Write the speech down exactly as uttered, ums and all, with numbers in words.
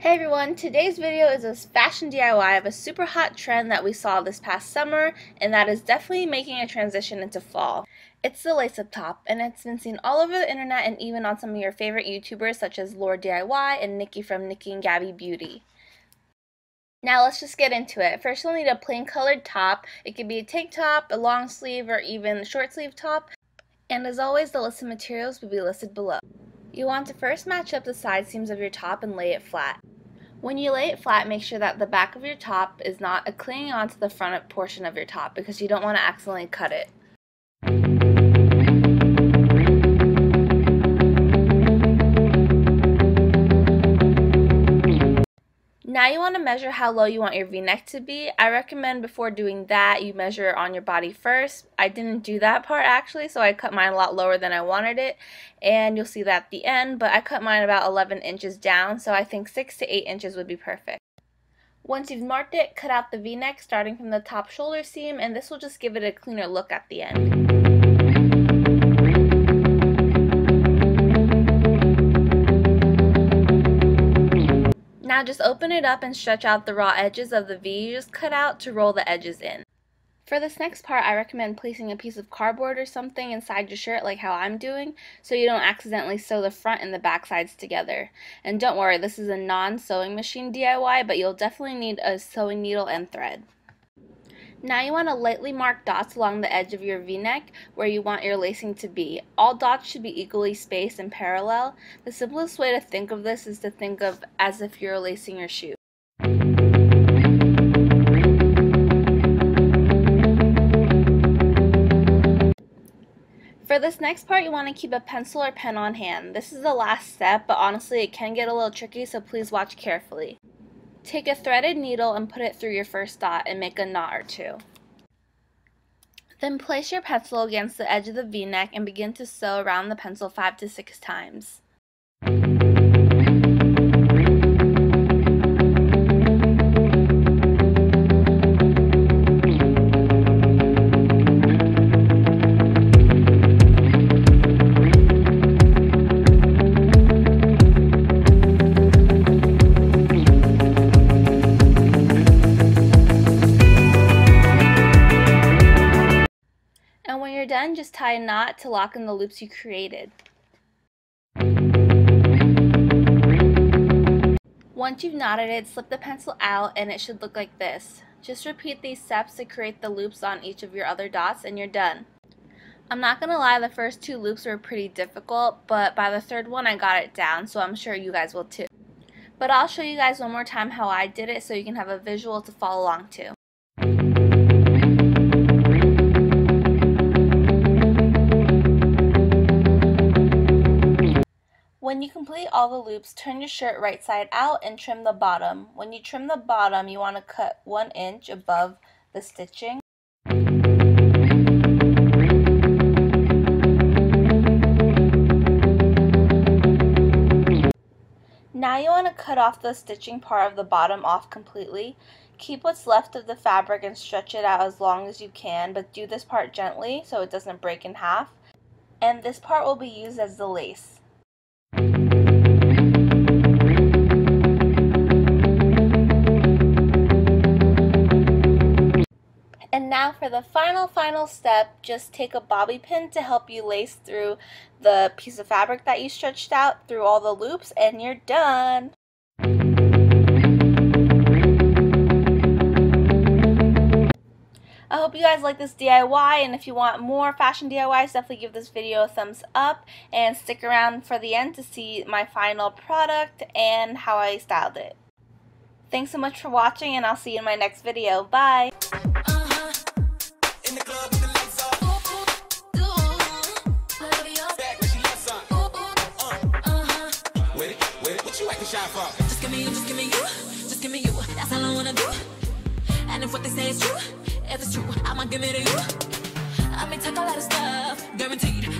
Hey everyone, today's video is a fashion D I Y of a super hot trend that we saw this past summer, and that is definitely making a transition into fall. It's the lace-up top, and it's been seen all over the internet and even on some of your favorite YouTubers such as Lord D I Y and Nikki from Nikki and Gabby Beauty. Now let's just get into it. First you'll need a plain colored top. It could be a tank top, a long sleeve, or even a short sleeve top. And as always, the list of materials will be listed below. You want to first match up the side seams of your top and lay it flat. When you lay it flat, make sure that the back of your top is not clinging onto the front portion of your top because you don't want to accidentally cut it. Now you want to measure how low you want your v-neck to be. I recommend before doing that you measure on your body first. I didn't do that part actually, so I cut mine a lot lower than I wanted it, and you'll see that at the end, but I cut mine about eleven inches down, so I think six to eight inches would be perfect. Once you've marked it, cut out the v-neck starting from the top shoulder seam, and this will just give it a cleaner look at the end. Now just open it up and stretch out the raw edges of the V you just cut out to roll the edges in. For this next part, I recommend placing a piece of cardboard or something inside your shirt like how I'm doing, so you don't accidentally sew the front and the back sides together. And don't worry, this is a non-sewing machine D I Y, but you'll definitely need a sewing needle and thread. Now you want to lightly mark dots along the edge of your v-neck where you want your lacing to be. All dots should be equally spaced and parallel. The simplest way to think of this is to think of as if you're lacing your shoe. For this next part, you want to keep a pencil or pen on hand. This is the last step, but honestly it can get a little tricky, so please watch carefully. Take a threaded needle and put it through your first dot and make a knot or two. Then place your pencil against the edge of the v-neck and begin to sew around the pencil five to six times. Done, just tie a knot to lock in the loops you created. Once you've knotted it, slip the pencil out and it should look like this. Just repeat these steps to create the loops on each of your other dots and you're done. I'm not gonna lie, the first two loops were pretty difficult, but by the third one I got it down, so I'm sure you guys will too. But I'll show you guys one more time how I did it so you can have a visual to follow along to. When you complete all the loops, turn your shirt right side out and trim the bottom. When you trim the bottom, you want to cut one inch above the stitching. Now you want to cut off the stitching part of the bottom off completely. Keep what's left of the fabric and stretch it out as long as you can, but do this part gently so it doesn't break in half. And this part will be used as the lace. And now for the final final step, just take a bobby pin to help you lace through the piece of fabric that you stretched out through all the loops, and you're done! I hope you guys like this D I Y, and if you want more fashion D I Ys, definitely give this video a thumbs up and stick around for the end to see my final product and how I styled it. Thanks so much for watching, and I'll see you in my next video. Bye! Just give me you, just give me you, just give me you. That's all I wanna do. And if what they say is true, if it's true, I'ma give it to you. I may take a lot of stuff, guaranteed.